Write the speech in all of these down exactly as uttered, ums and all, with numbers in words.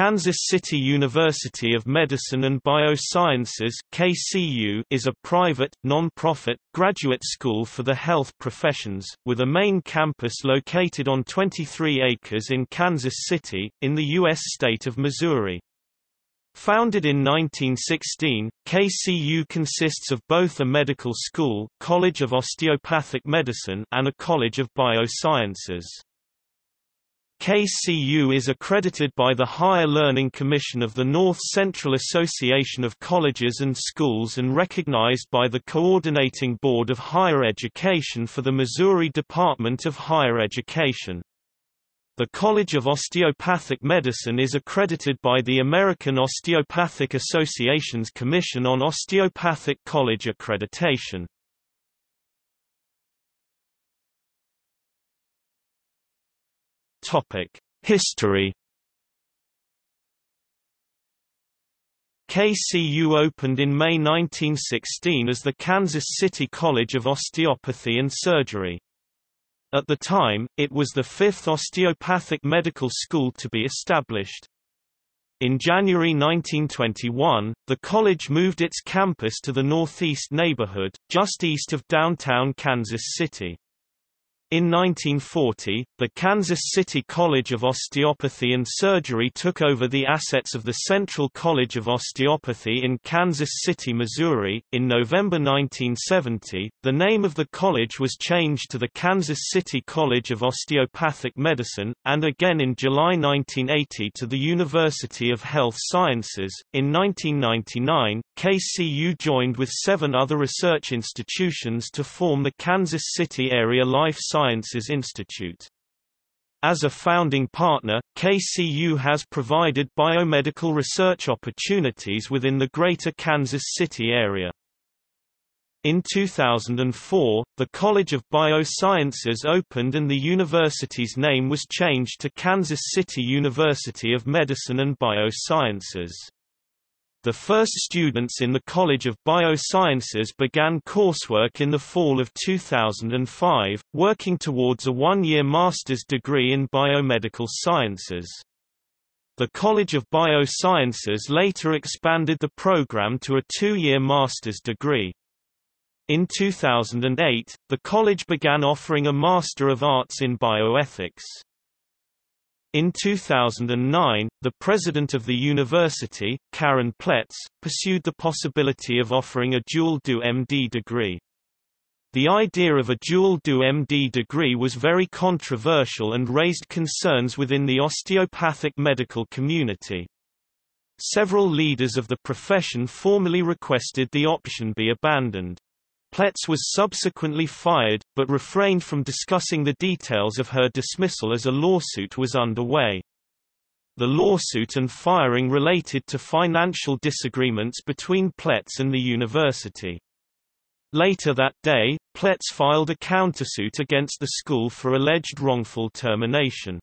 Kansas City University of Medicine and Biosciences (K C U) is a private, non-profit, graduate school for the health professions, with a main campus located on twenty-three acres in Kansas City, in the U S state of Missouri. Founded in nineteen sixteen, K C U consists of both a medical school, College of Osteopathic Medicine, and a College of Biosciences. K C U is accredited by the Higher Learning Commission of the North Central Association of Colleges and Schools and recognized by the Coordinating Board of Higher Education for the Missouri Department of Higher Education. The College of Osteopathic Medicine is accredited by the American Osteopathic Association's Commission on Osteopathic College Accreditation. History. K C U opened in May nineteen sixteen as the Kansas City College of Osteopathy and Surgery. At the time, it was the fifth osteopathic medical school to be established. In January nineteen twenty-one, the college moved its campus to the northeast neighborhood, just east of downtown Kansas City. In nineteen forty, the Kansas City College of Osteopathy and Surgery took over the assets of the Central College of Osteopathy in Kansas City, Missouri. In November nineteen seventy, the name of the college was changed to the Kansas City College of Osteopathic Medicine, and again in July nineteen eighty to the University of Health Sciences. In nineteen ninety-nine, K C U joined with seven other research institutions to form the Kansas City Area Life Sciences Sciences Institute. As a founding partner, K C U has provided biomedical research opportunities within the greater Kansas City area. In two thousand four, the College of Biosciences opened and the university's name was changed to Kansas City University of Medicine and Biosciences. The first students in the College of Biosciences began coursework in the fall of two thousand five, working towards a one-year master's degree in biomedical sciences. The College of Biosciences later expanded the program to a two-year master's degree. In two thousand eight, the college began offering a Master of Arts in Bioethics. In two thousand nine, the president of the university, Karen Pletz, pursued the possibility of offering a dual D U M D degree. The idea of a dual D U M D degree was very controversial and raised concerns within the osteopathic medical community. Several leaders of the profession formally requested the option be abandoned. Pletz was subsequently fired, but refrained from discussing the details of her dismissal as a lawsuit was underway. The lawsuit and firing related to financial disagreements between Pletz and the university. Later that day, Pletz filed a countersuit against the school for alleged wrongful termination.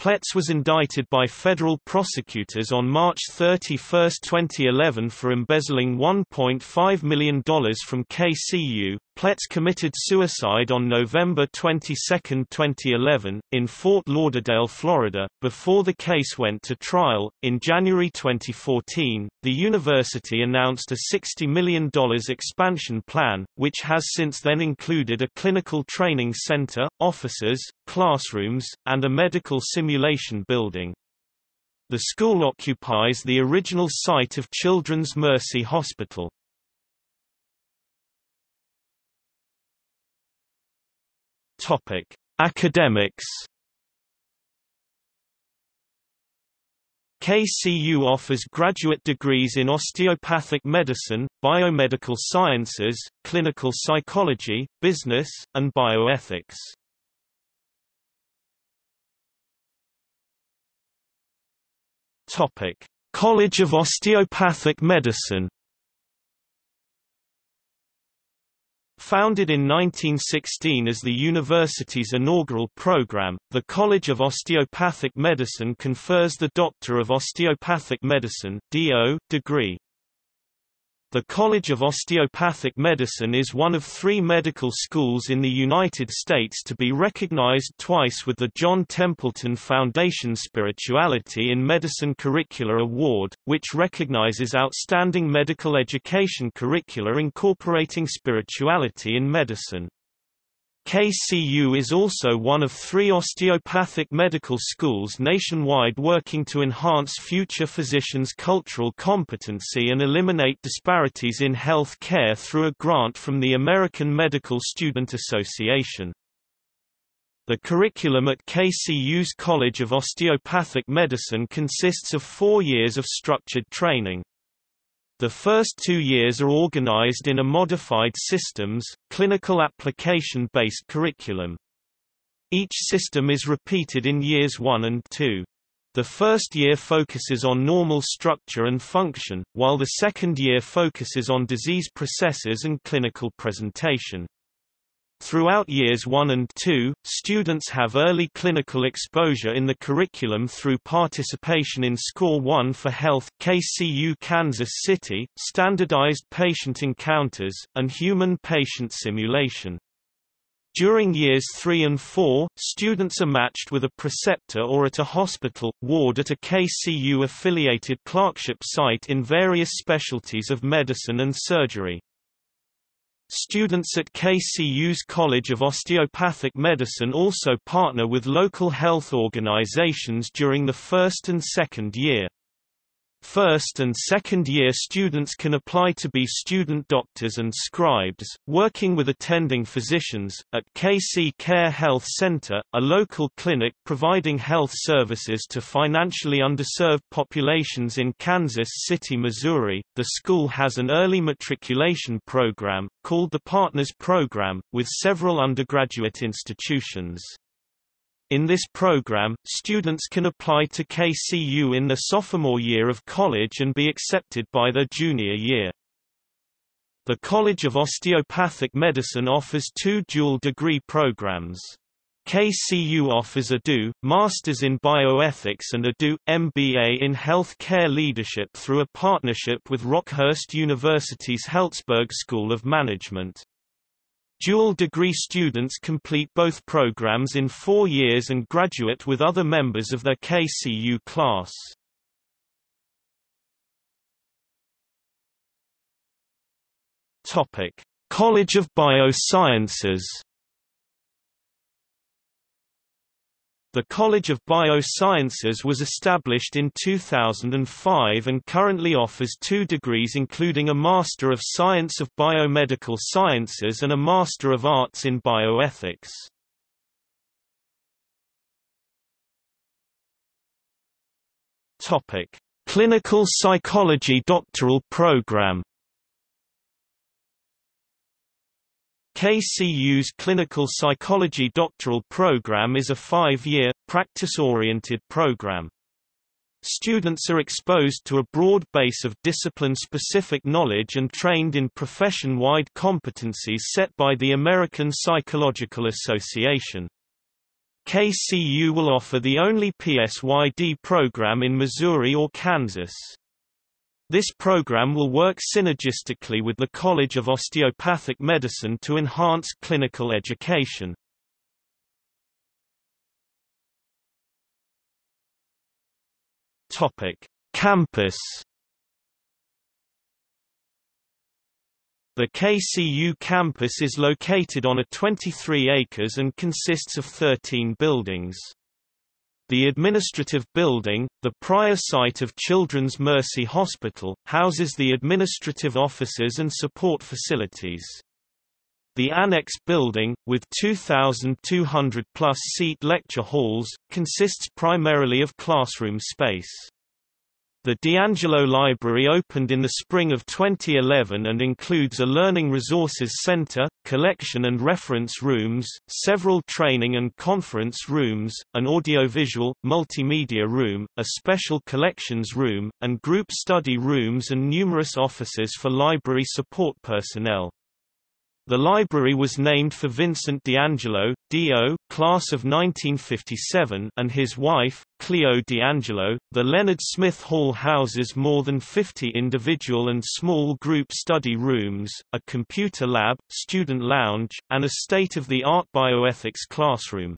Pletz was indicted by federal prosecutors on March thirty-first, twenty eleven for embezzling one point five million dollars from K C U. Pletz committed suicide on November twenty-second, twenty eleven, in Fort Lauderdale, Florida, before the case went to trial. In January twenty fourteen, the university announced a sixty million dollars expansion plan, which has since then included a clinical training center, offices, classrooms, and a medical simulation building. The school occupies the original site of Children's Mercy Hospital. Topic: Academics. K C U offers graduate degrees in osteopathic medicine, biomedical sciences, clinical psychology, business, and bioethics. Topic: College of Osteopathic Medicine. Founded in nineteen sixteen as the university's inaugural program, the College of Osteopathic Medicine confers the Doctor of Osteopathic Medicine (D O) degree. The College of Osteopathic Medicine is one of three medical schools in the United States to be recognized twice with the John Templeton Foundation Spirituality in Medicine Curricula Award, which recognizes outstanding medical education curricula incorporating spirituality in medicine. K C U is also one of three osteopathic medical schools nationwide working to enhance future physicians' cultural competency and eliminate disparities in health care through a grant from the American Medical Student Association. The curriculum at K C U's College of Osteopathic Medicine consists of four years of structured training. The first two years are organized in a modified systems, clinical application-based curriculum. Each system is repeated in years one and two. The first year focuses on normal structure and function, while the second year focuses on disease processes and clinical presentation. Throughout years one and two, students have early clinical exposure in the curriculum through participation in Score one for Health, K C U Kansas City, standardized patient encounters, and human patient simulation. During years three and four, students are matched with a preceptor or at a hospital, ward at a K C U-affiliated clerkship site in various specialties of medicine and surgery. Students at K C U's College of Osteopathic Medicine also partner with local health organizations during the first and second year. First and second year students can apply to be student doctors and scribes, working with attending physicians, at K C Care Health Center, a local clinic providing health services to financially underserved populations in Kansas City, Missouri. The school has an early matriculation program, called the Partners Program, with several undergraduate institutions. In this program, students can apply to K C U in their sophomore year of college and be accepted by their junior year. The College of Osteopathic Medicine offers two dual degree programs. K C U offers a D O, Masters in Bioethics, and a D O, M B A in Health Care Leadership through a partnership with Rockhurst University's Helzberg School of Management. Dual-degree students complete both programs in four years and graduate with other members of their K C U class. College of Biosciences. The College of Biosciences was established in two thousand five and currently offers two degrees, including a Master of Science of Biomedical Sciences and a Master of Arts in Bioethics. Topic: Clinical Psychology Doctoral Program. K C U's Clinical Psychology Doctoral Program is a five-year, practice-oriented program. Students are exposed to a broad base of discipline-specific knowledge and trained in profession-wide competencies set by the American Psychological Association. K C U will offer the only P S Y D program in Missouri or Kansas. This program will work synergistically with the College of Osteopathic Medicine to enhance clinical education. Topic: Campus. The K C U campus is located on a twenty-three acres and consists of thirteen buildings. The administrative building, the prior site of Children's Mercy Hospital, houses the administrative offices and support facilities. The annex building, with two thousand two hundred plus seat lecture halls, consists primarily of classroom space. The D'Angelo Library opened in the spring of twenty eleven and includes a learning resources center, collection and reference rooms, several training and conference rooms, an audiovisual, multimedia room, a special collections room, and group study rooms and numerous offices for library support personnel. The library was named for Vincent D'Angelo, D O, class of nineteen fifty-seven, and his wife, Cleo D'Angelo. The Leonard Smith Hall houses more than fifty individual and small group study rooms, a computer lab, student lounge, and a state-of-the-art bioethics classroom.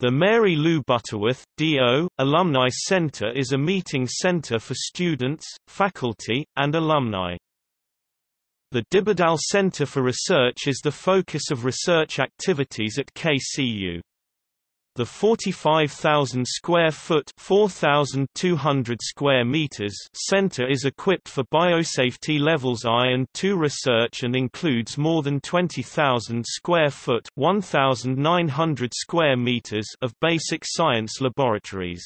The Mary Lou Butterworth, D O, Alumni Center is a meeting center for students, faculty, and alumni. The Dybedal Center for Research is the focus of research activities at K C U. The forty-five thousand square foot (four thousand two hundred square meters) center is equipped for biosafety levels one and two research and includes more than twenty thousand square foot (one thousand nine hundred square meters) of basic science laboratories.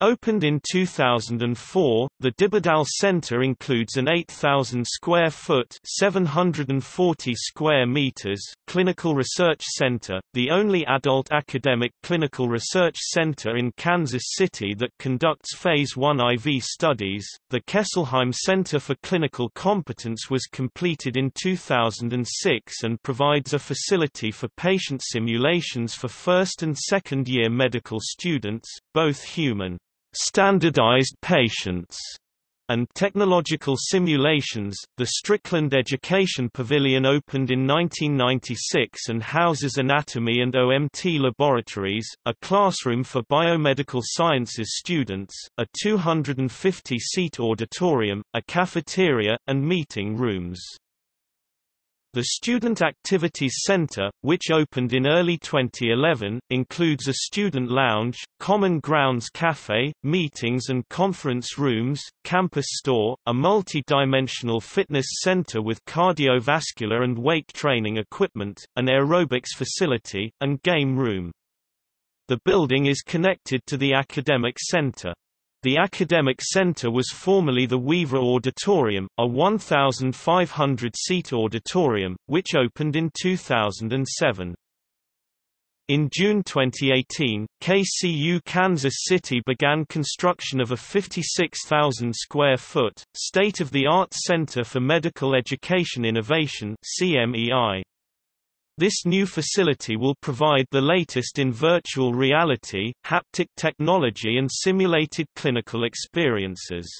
Opened in two thousand four, the Dybedal Center includes an eight thousand square foot (seven hundred forty square meters) clinical research center, the only adult academic clinical research center in Kansas City that conducts Phase one I V studies. The Kesselheim Center for Clinical Competence was completed in two thousand six and provides a facility for patient simulations for first and second year medical students, both human standardized patients and technological simulations. The Strickland Education Pavilion opened in nineteen ninety-six and houses anatomy and O M T laboratories, a classroom for biomedical sciences students, a two hundred fifty seat auditorium, a cafeteria, and meeting rooms. The Student Activities Center, which opened in early twenty eleven, includes a student lounge, Common Grounds Cafe, meetings and conference rooms, campus store, a multi-dimensional fitness center with cardiovascular and weight training equipment, an aerobics facility, and game room. The building is connected to the academic center. The academic center was formerly the Weaver Auditorium, a one thousand five hundred seat auditorium, which opened in two thousand seven. In June twenty eighteen, K C U Kansas City began construction of a fifty-six thousand square foot, state-of-the-art Center for Medical Education Innovation (C M E I). This new facility will provide the latest in virtual reality, haptic technology and simulated clinical experiences.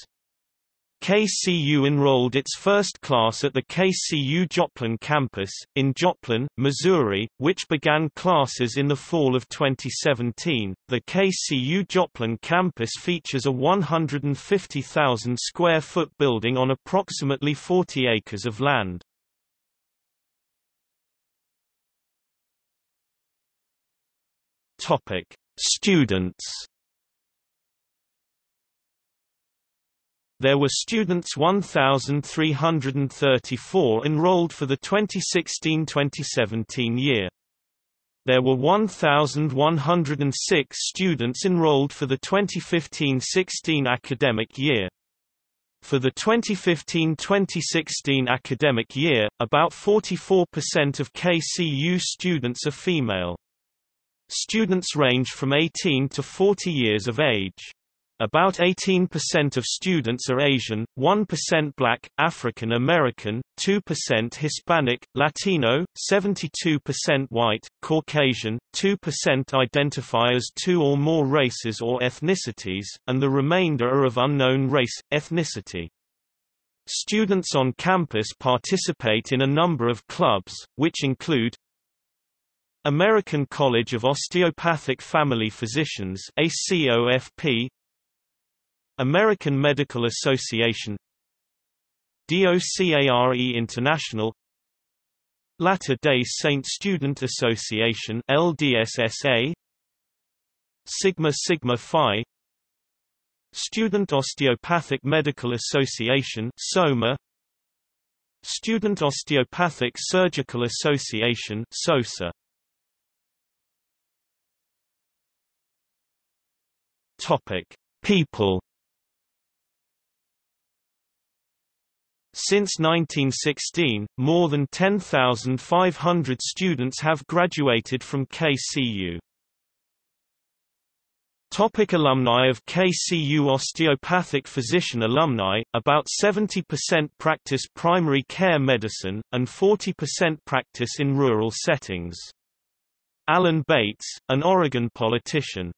K C U enrolled its first class at the K C U Joplin campus, in Joplin, Missouri, which began classes in the fall of twenty seventeen. The K C U Joplin campus features a one hundred fifty thousand square foot building on approximately forty acres of land. Topic: Students. There were students one thousand three hundred thirty-four enrolled for the twenty sixteen twenty seventeen year. There were one thousand one hundred six students enrolled for the twenty fifteen sixteen academic year. For the twenty fifteen twenty sixteen academic year, about forty-four percent of K C U students are female. Students range from eighteen to forty years of age. About eighteen percent of students are Asian, one percent Black, African American, two percent Hispanic, Latino, seventy-two percent White, Caucasian, two percent identify as two or more races or ethnicities, and the remainder are of unknown race, ethnicity. Students on campus participate in a number of clubs, which include American College of Osteopathic Family Physicians (A C O F P), American Medical Association, DOCARE International, Latter-day Saint Student Association (L D S S A), Sigma Sigma Phi, Student Osteopathic Medical Association (SOMA), Student Osteopathic Surgical Association (SOSA). Topic: People. Since nineteen sixteen, more than ten thousand five hundred students have graduated from K C U. Topic alumni of K C U. Osteopathic physician alumni, about seventy percent practice primary care medicine, and forty percent practice in rural settings. Alan Bates, an Oregon politician.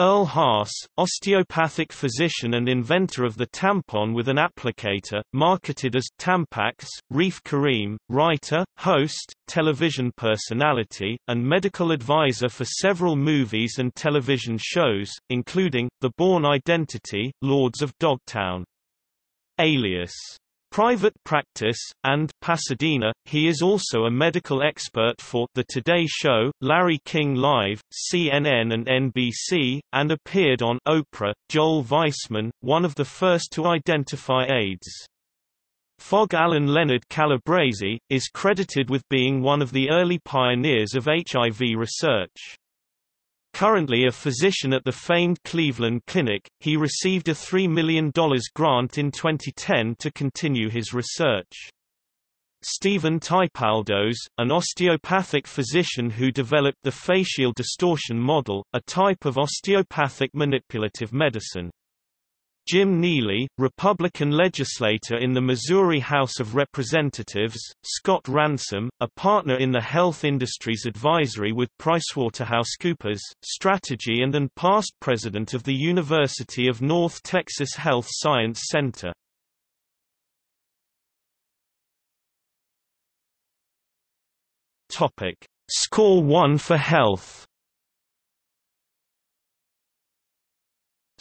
Earl Haas, osteopathic physician and inventor of the tampon with an applicator, marketed as Tampax. Reef Karim, writer, host, television personality, and medical advisor for several movies and television shows, including The Bourne Identity, Lords of Dogtown. Alias Private Practice, and Pasadena. He is also a medical expert for The Today Show, Larry King Live, C N N and N B C, and appeared on Oprah. Joel Weissman, one of the first to identify AIDS. Fog. Alan Leonard Calabresi, is credited with being one of the early pioneers of H I V research. Currently a physician at the famed Cleveland Clinic, he received a three million dollar grant in twenty ten to continue his research. Stephen Typaldos, an osteopathic physician who developed the facial distortion model, a type of osteopathic manipulative medicine. Jim Neely, Republican legislator in the Missouri House of Representatives. Scott Ransom, a partner in the Health Industries Advisory with PricewaterhouseCoopers, strategy, and and past president of the University of North Texas Health Science Center. Topic: Score one for Health.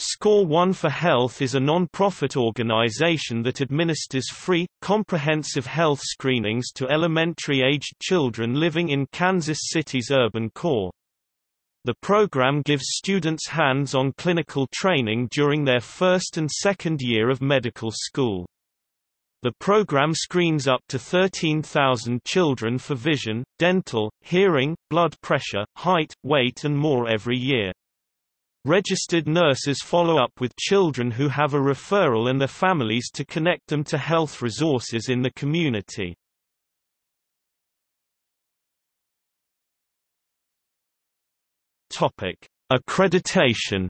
Score one for Health is a non-profit organization that administers free, comprehensive health screenings to elementary-aged children living in Kansas City's urban core. The program gives students hands-on clinical training during their first and second year of medical school. The program screens up to thirteen thousand children for vision, dental, hearing, blood pressure, height, weight and more every year. Registered nurses follow up with children who have a referral and their families to connect them to health resources in the community. Topic: Accreditation.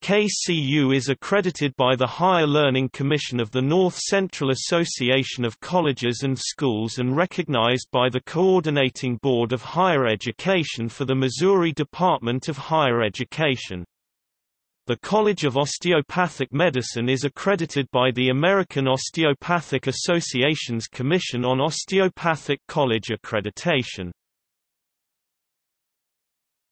K C U is accredited by the Higher Learning Commission of the North Central Association of Colleges and Schools and recognized by the Coordinating Board of Higher Education for the Missouri Department of Higher Education. The College of Osteopathic Medicine is accredited by the American Osteopathic Association's Commission on Osteopathic College Accreditation.